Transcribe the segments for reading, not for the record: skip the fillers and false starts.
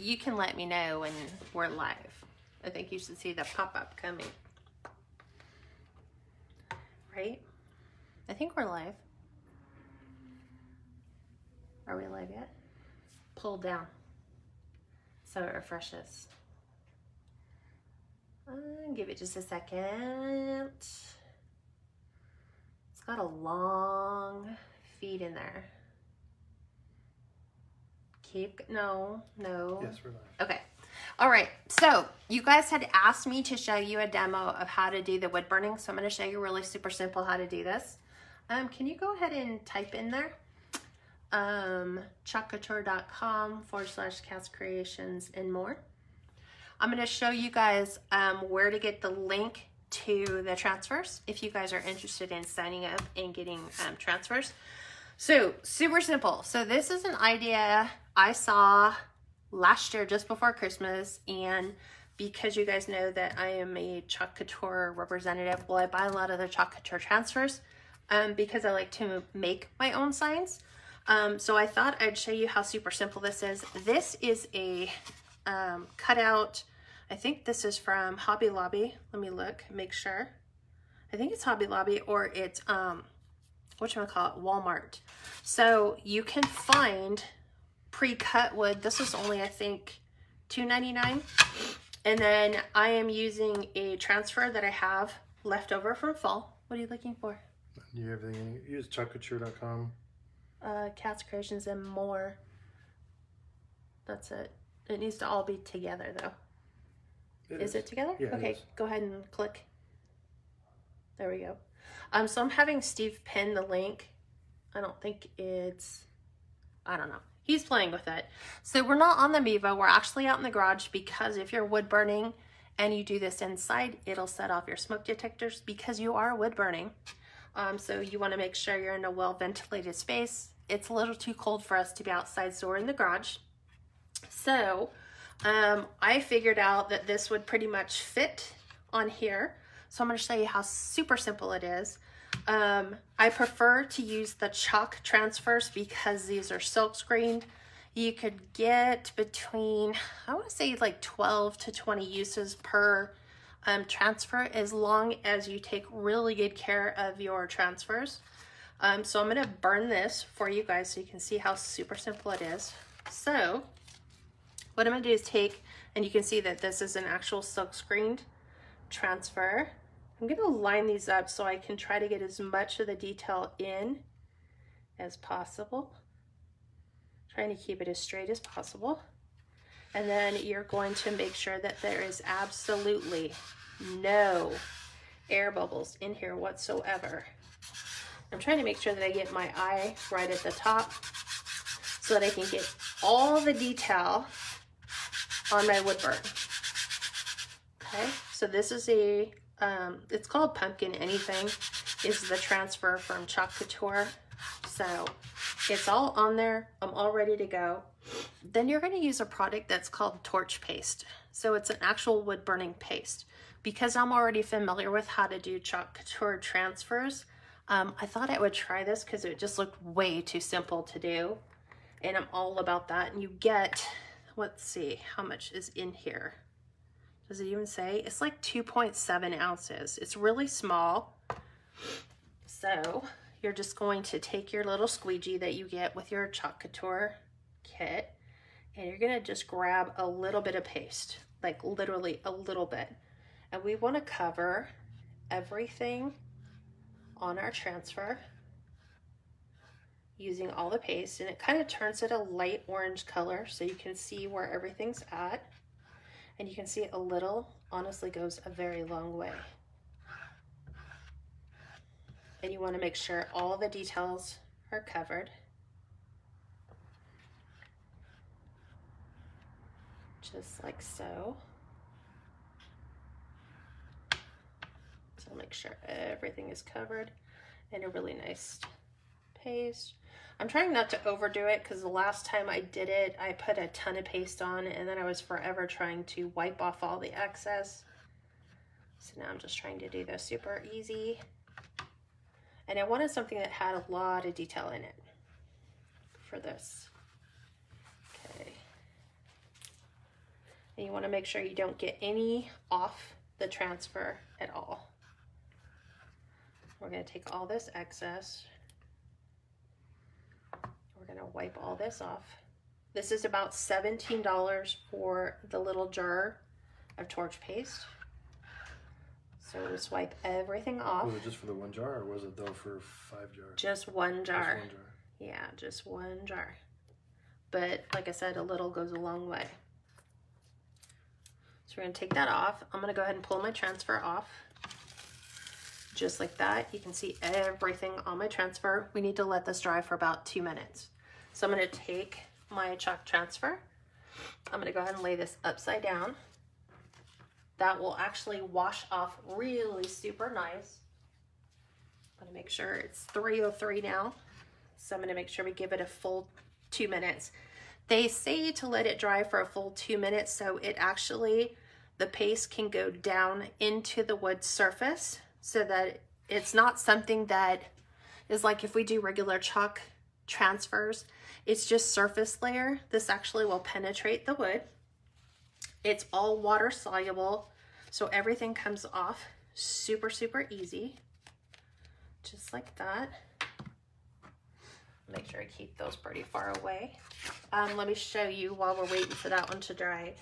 you can let me know when we're live. I think you should see the pop-up coming. Right? I think we're live. Are we live yet? Pull down so it refreshes. Give it just a second. It's got a long feed in there. No. Yes, we're live. Okay. All right. So you guys had asked me to show you a demo of how to do the wood burning. So I'm going to show you really super simple how to do this. Can you go ahead and type in there? chalkcouture.com/cast creations and more. I'm going to show you guys where to get the link to the transfers if you guys are interested in signing up and getting transfers. So super simple. So this is an idea I saw last year just before Christmas, and because you guys know that I am a Chalk Couture representative, well, I buy a lot of the Chalk Couture transfers because I like to make my own signs. So I thought I'd show you how super simple this is. This is a cutout. I think this is from Hobby Lobby. Let me look, make sure. I think it's Hobby Lobby, or it's, whatchamacallit, Walmart. So you can find pre-cut wood. This is only, I think, $2.99. And then I am using a transfer that I have left over from fall. What are you looking for? You have everything. Use chalkcouture.com. Cast creations and more. That's it. It needs to all be together though. Is it together? Yeah, okay, go ahead and click. There we go. So I'm having Steve pin the link. I don't know. He's playing with it. So we're not on the Mevo. We're actually out in the garage, because if you're wood burning and you do this inside, it'll set off your smoke detectors because you are wood burning. So you want to make sure you're in a well-ventilated space. It's a little too cold for us to be outside, so we're in the garage. So I figured out that this would pretty much fit on here. So I'm going to show you how super simple it is. I prefer to use the chalk transfers because these are silk screened. You could get between, I want to say, like 12 to 20 uses per transfer, as long as you take really good care of your transfers. So I'm going to burn this for you guys so you can see how super simple it is. So what I'm going to do is take, and you can see that this is an actual silk screened transfer. I'm going to line these up so I can try to get as much of the detail in as possible. Trying to keep it as straight as possible. And then you're going to make sure that there is absolutely no air bubbles in here whatsoever. I'm trying to make sure that I get my eye right at the top so that I can get all the detail on my wood burn. Okay, so this is a, it's called Pumpkin Anything, is the transfer from Chalk Couture. So it's all on there. I'm all ready to go. Then you're going to use a product that's called torch paste. So it's an actual wood burning paste. Because I'm already familiar with how to do Chalk Couture transfers, I thought I would try this because it just looked way too simple to do. And I'm all about that. And you get, let's see, how much is in here? Does it even say? It's like 2.7 ounces. It's really small. So you're just going to take your little squeegee that you get with your Chalk Couture kit, and you're gonna just grab a little bit of paste, like literally a little bit. And we wanna cover everything on our transfer using all the paste, and it kind of turns it a light orange color so you can see where everything's at. And you can see a little, honestly, goes a very long way. And you wanna make sure all the details are covered. Just like so. So make sure everything is covered in a really nice paste. I'm trying not to overdo it because the last time I did it, I put a ton of paste on and then I was forever trying to wipe off all the excess. So now I'm just trying to do this super easy. And I wanted something that had a lot of detail in it for this. and you want to make sure you don't get any off the transfer at all. We're going to take all this excess, we're going to wipe all this off. This is about $17 for the little jar of torch paste. So we swipe everything off. Was it just for the one jar, or was it though for 5 jars? Just one jar. Just one jar. Yeah, just one jar. But like I said, a little goes a long way. So we're gonna take that off. I'm gonna go ahead and pull my transfer off. Just like that, you can see everything on my transfer. We need to let this dry for about 2 minutes. So I'm gonna take my chalk transfer. I'm gonna go ahead and lay this upside down. That will actually wash off really super nice. I'm gonna make sure it's 303 now. So I'm gonna make sure we give it a full 2 minutes. They say to let it dry for a full 2 minutes, so it actually, the paste can go down into the wood surface so that it's not something that is like if we do regular chalk transfers, it's just surface layer. This actually will penetrate the wood. It's all water soluble, so everything comes off super, super easy. Just like that. Make sure I keep those pretty far away. Let me show you while we're waiting for that one to dry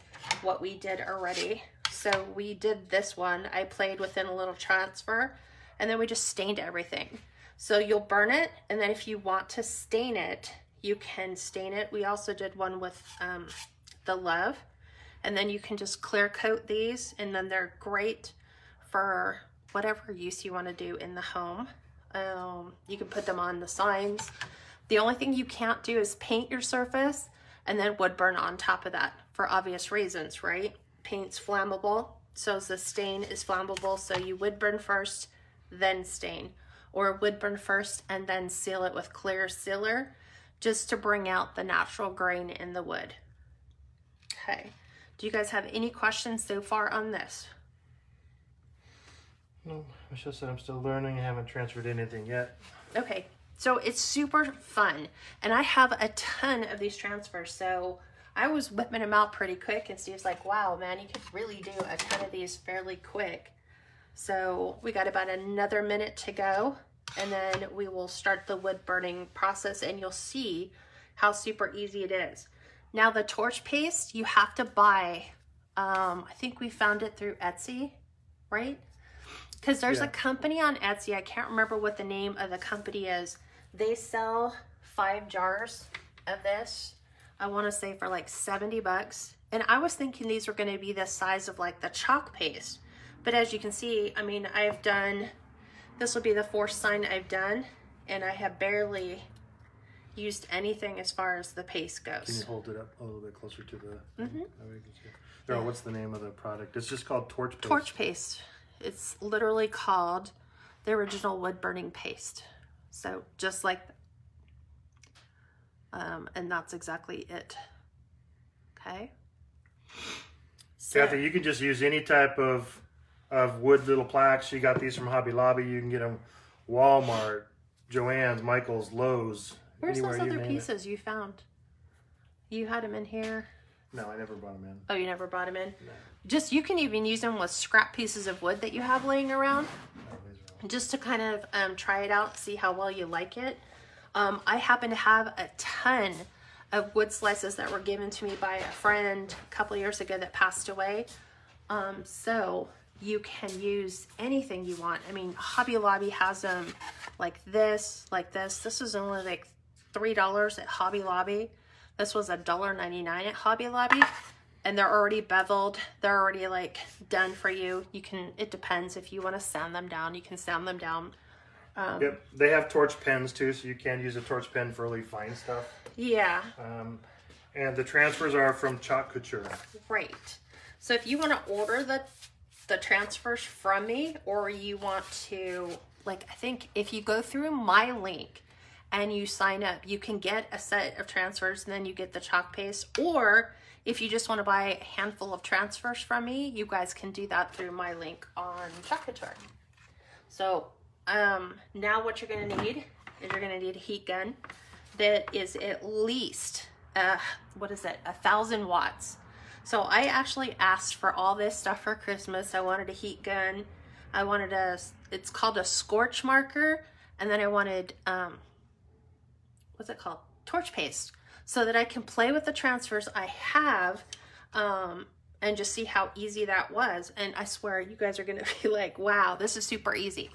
what we did already. So we did this one. I played within a little transfer and then we just stained everything. So you'll burn it, and then if you want to stain it, you can stain it. We also did one with the love. And then you can just clear coat these, and then they're great for whatever use you want to do in the home. You can put them on the signs. The only thing you can't do is paint your surface and then wood burn on top of that, for obvious reasons, right? Paint's flammable, so the stain is flammable, so you wood burn first, then stain, or wood burn first and then seal it with clear sealer just to bring out the natural grain in the wood. Okay. Do you guys have any questions so far on this? No, I should have said I'm still learning. I haven't transferred anything yet. Okay, so it's super fun. And I have a ton of these transfers, so I was whipping them out pretty quick, and Steve's like, wow, man, you could really do a ton of these fairly quick. So we got about another minute to go, and then we will start the wood burning process, and you'll see how super easy it is. Now the torch paste, you have to buy, I think we found it through Etsy, right? Because there's a company on Etsy, I can't remember what the name of the company is. They sell 5 jars of this, I want to say for like 70 bucks. And I was thinking these were going to be the size of like the chalk paste. But as you can see, I mean, I've done, this will be the 4th sign I've done, and I have barely used anything as far as the paste goes. Can you hold it up a little bit closer to the... Mm-hmm. Oh, what's the name of the product? It's just called torch paste. Torch paste. It's literally called the original wood burning paste. So just like... and that's exactly it. Okay? So, Kathy, you can just use any type of wood little plaques. You got these from Hobby Lobby. You can get them Walmart, Joann's, Michael's, Lowe's. Where's those other pieces you found? You had them in here? No, I never brought them in. Oh, you never brought them in? No. Just, you can even use them with scrap pieces of wood that you have laying around. No, just to kind of try it out, see how well you like it. I happen to have a ton of wood slices that were given to me by a friend a couple years ago that passed away. So you can use anything you want. I mean, Hobby Lobby has them like this, like this. This is only like $3 at Hobby Lobby. This was $1.99 at Hobby Lobby, and they're already beveled. They're already like done for you. You can, it depends if you want to sand them down, you can sand them down. Yep, they have torch pens too, so you can use a torch pen for really fine stuff. Yeah. And the transfers are from Chalk Couture. Right. So if you want to order the transfers from me, or you want to, like, I think if you go through my link and you sign up, you can get a set of transfers, and then you get the chalk paste. Or if you just want to buy a handful of transfers from me, you guys can do that through my link on Chalk Couture. So now what you're going to need is you're going to need a heat gun that is at least, what is it, 1,000 watts. So I actually asked for all this stuff for Christmas. I wanted a heat gun. I wanted a, it's called a scorch marker. And then I wanted, what's it called? Torch paste, so that I can play with the transfers I have and just see how easy that was. And I swear you guys are gonna be like, wow, this is super easy.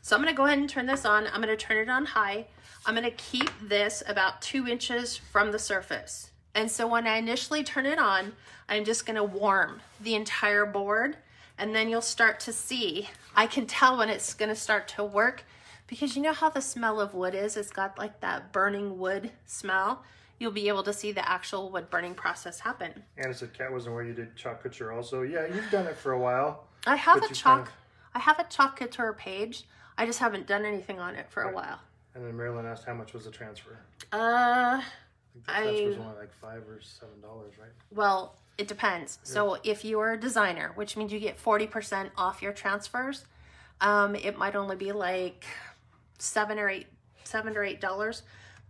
So I'm gonna go ahead and turn this on. I'm gonna turn it on high. I'm gonna keep this about 2 inches from the surface. And so when I initially turn it on, I'm just gonna warm the entire board, and then you'll start to see, I can tell when it's gonna start to work, because you know how the smell of wood is, it's got like that burning wood smell. You'll be able to see the actual wood burning process happen. Anna said Kat wasn't aware you did Chalk Couture also. Yeah, you've done it for a while. I have a Chalk Couture page. I just haven't done anything on it for a while. And then Marilyn asked how much was the transfer? I think the transfer was only like $5 or $7, right? Well, it depends. Yeah. So if you're a designer, which means you get 40% off your transfers, it might only be like $7 or $8.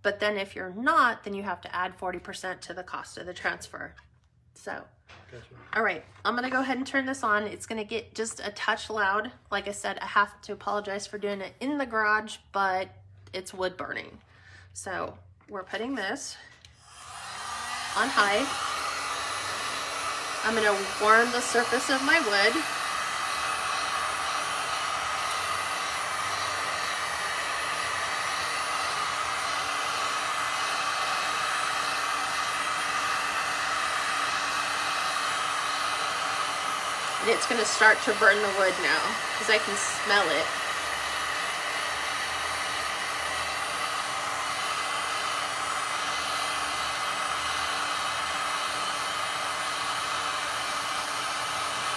But then if you're not, then you have to add 40% to the cost of the transfer. So, gotcha. All right, I'm gonna go ahead and turn this on. It's gonna get just a touch loud. Like I said, I have to apologize for doing it in the garage, but it's wood burning. So we're putting this on high. I'm gonna warm the surface of my wood. It's going to start to burn the wood now because I can smell it.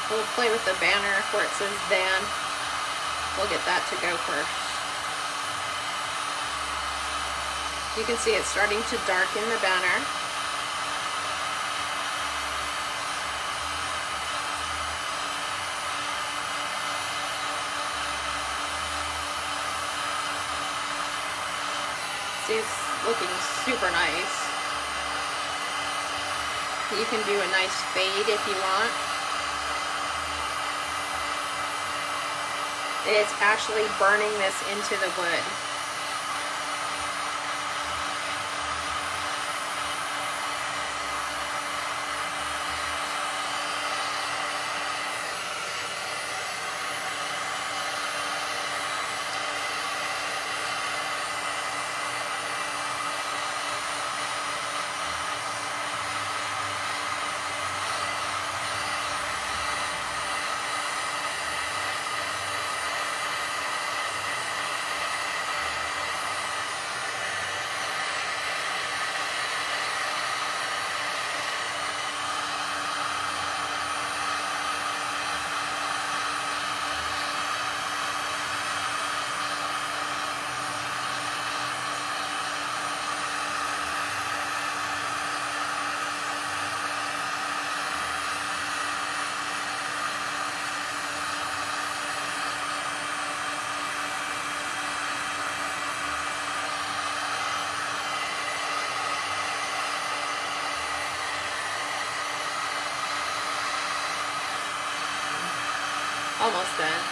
We'll play with the banner where it says "Van." We'll get that to go first. You can see it's starting to darken the banner. It's looking super nice. You can do a nice fade if you want. It's actually burning this into the wood. Almost done.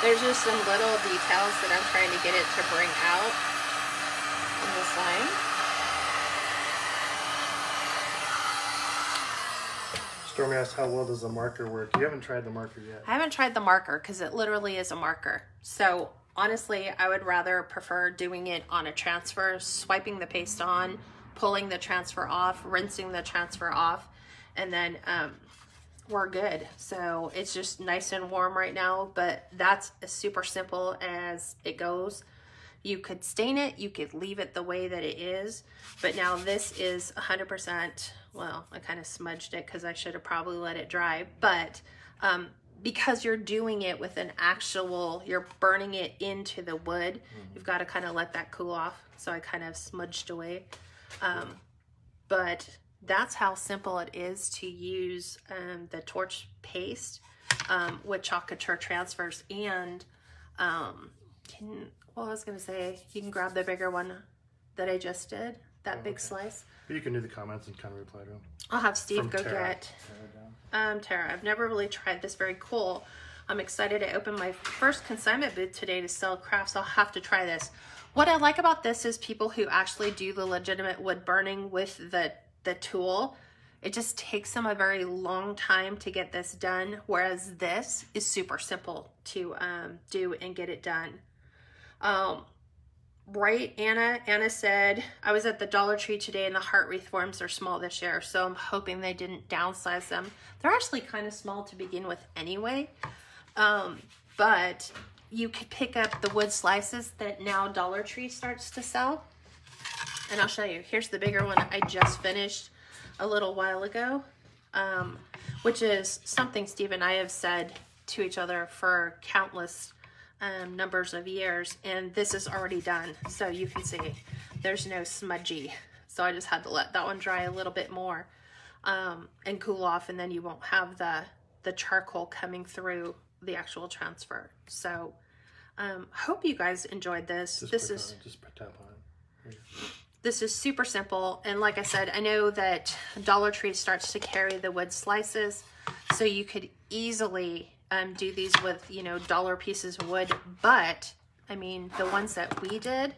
There's just some little details that I'm trying to get it to bring out on this line. Stormy asked, how well does the marker work? You haven't tried the marker yet. I haven't tried the marker because it literally is a marker. So honestly, I would rather prefer doing it on a transfer, swiping the paste on, pulling the transfer off, rinsing the transfer off, and then we're good. So it's just nice and warm right now, but that's as super simple as it goes. You could stain it, you could leave it the way that it is, but now this is 100%, well, I kind of smudged it because I should have probably let it dry, but because you're doing it with an actual, you're burning it into the wood, you've got to kind of let that cool off. So I kind of smudged away, but that's how simple it is to use the torch paste with Chalk Couture transfers. And you can grab the bigger one that I just did, that big slice. But you can do the comments and kind of reply to them. I'll have Steve go get Tara. I've never really tried this. Very cool. I'm excited. I opened my first consignment booth today to sell crafts. I'll have to try this. What I like about this is people who actually do the legitimate wood burning with the tool. It just takes them a very long time to get this done, whereas this is super simple to do and get it done. Right, Anna? Anna said, I was at the Dollar Tree today and the heart wreath forms are small this year, so I'm hoping they didn't downsize them. They're actually kind of small to begin with anyway, but you could pick up the wood slices that now Dollar Tree starts to sell. And I'll show you. Here's the bigger one I just finished a little while ago, which is something Steve and I have said to each other for countless numbers of years, and this is already done, so you can see there's no smudgy. So I just had to let that one dry a little bit more and cool off, and then you won't have the charcoal coming through the actual transfer. So hope you guys enjoyed this. This is super simple, and like I said, I know that Dollar Tree starts to carry the wood slices, so you could easily do these with, you know, dollar pieces of wood. But I mean, the ones that we did,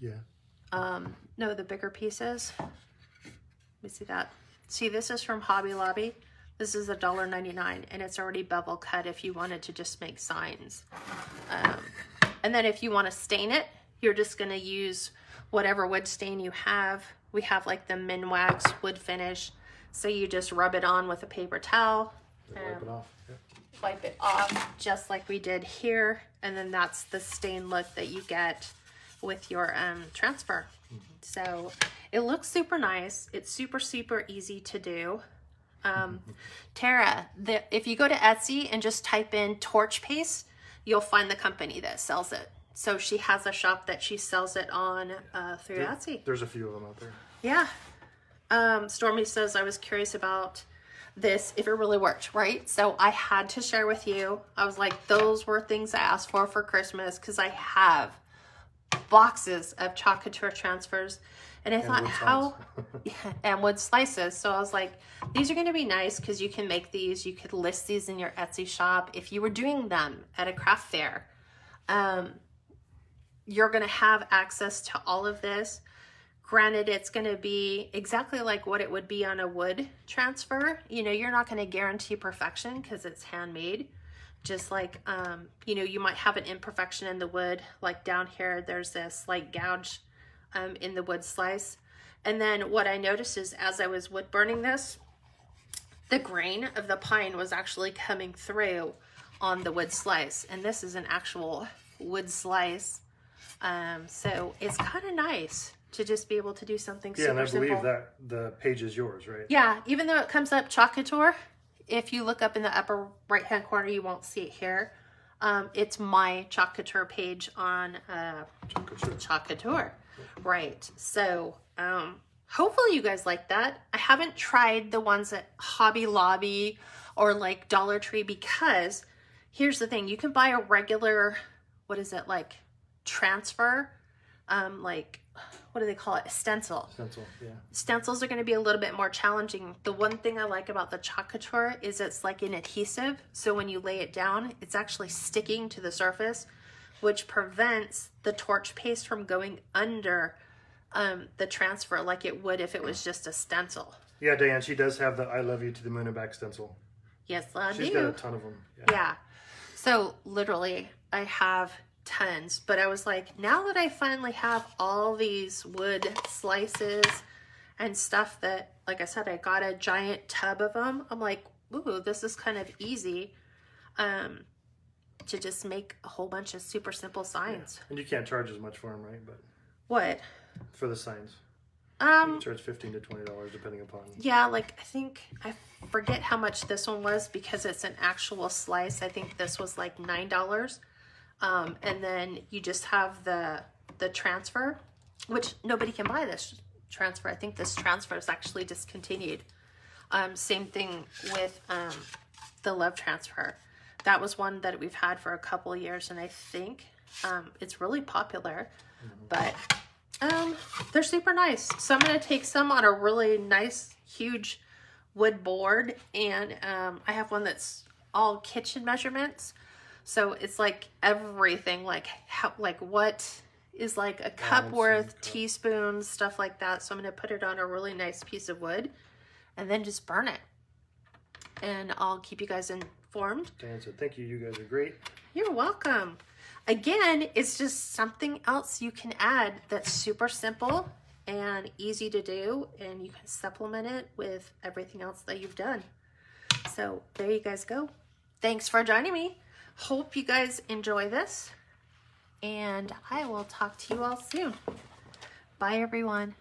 yeah, no, the bigger pieces. Let me see that. See, this is from Hobby Lobby. This is $1.99, and it's already bevel cut if you wanted to just make signs. And then if you want to stain it, you're just going to use whatever wood stain you have. We have like the Minwax wood finish, so you just rub it on with a paper towel and wipe it off. Yeah. Wipe it off just like we did here, and then that's the stain look that you get with your transfer. So it looks super nice. It's super easy to do. Tara, if you go to Etsy and just type in torch paste, you'll find the company that sells it. So she has a shop that she sells it on through Etsy. There's a few of them out there. Yeah. Stormy says, I was curious about this, if it really worked, right? So I had to share with you. I was like, those were things I asked for Christmas, because I have boxes of Chalk Couture transfers. And I thought, how? Yeah, and wood slices. So I was like, these are going to be nice because you can make these. You could list these in your Etsy shop. If you were doing them at a craft fair, you're going to have access to all of this. Granted, it's going to be exactly like what it would be on a wood transfer. You know, you're not going to guarantee perfection because it's handmade. Just like, you know, you might have an imperfection in the wood. Like down here, there's a slight gouge in the wood slice. And then what I noticed is as I was wood burning this, the grain of the pine was actually coming through on the wood slice. And this is an actual wood slice. So it's kind of nice to just be able to do something super simple. Yeah, and I believe that the page is yours, right? Yeah, even though it comes up Chalk Couture, if you look up in the upper right-hand corner, you won't see it here. It's my Chalk Couture page on Chalk Couture. Right, so hopefully you guys like that. I haven't tried the ones at Hobby Lobby or like Dollar Tree, because here's the thing. You can buy a regular, what is it, like transfer, like what do they call it, a stencil. Yeah, stencils are going to be a little bit more challenging. The one thing I like about the Chalk Couture is it's like an adhesive, so when you lay it down, it's actually sticking to the surface, which prevents the torch paste from going under the transfer like it would if it was just a stencil. Yeah, Diane, she does have the I love you to the moon and back stencil. Yes, I do. She's got a ton of them. Yeah. So literally I have tons, but I was like, now that I finally have all these wood slices and stuff that, like I said, I got a giant tub of them, I'm like, ooh, this is kind of easy to just make a whole bunch of super simple signs. Yeah. And you can't charge as much for them, right? But what for the signs, you can charge $15 to $20 depending upon. Yeah, like I think I forget how much this one was because it's an actual slice. I think this was like $9. And then you just have the transfer, which nobody can buy this transfer. I think this transfer is actually discontinued. Same thing with the love transfer. That was one that we've had for a couple of years, and I think it's really popular. But they're super nice. So I'm going to take some on a really nice, huge wood board, and I have one that's all kitchen measurements. So it's like everything, like how, like what is like a cup worth, teaspoons, stuff like that. So I'm going to put it on a really nice piece of wood and then just burn it. And I'll keep you guys informed. Dan said, thank you. You guys are great. You're welcome. Again, it's just something else you can add that's super simple and easy to do, and you can supplement it with everything else that you've done. So there you guys go. Thanks for joining me. Hope you guys enjoy this, and I will talk to you all soon. Bye, everyone.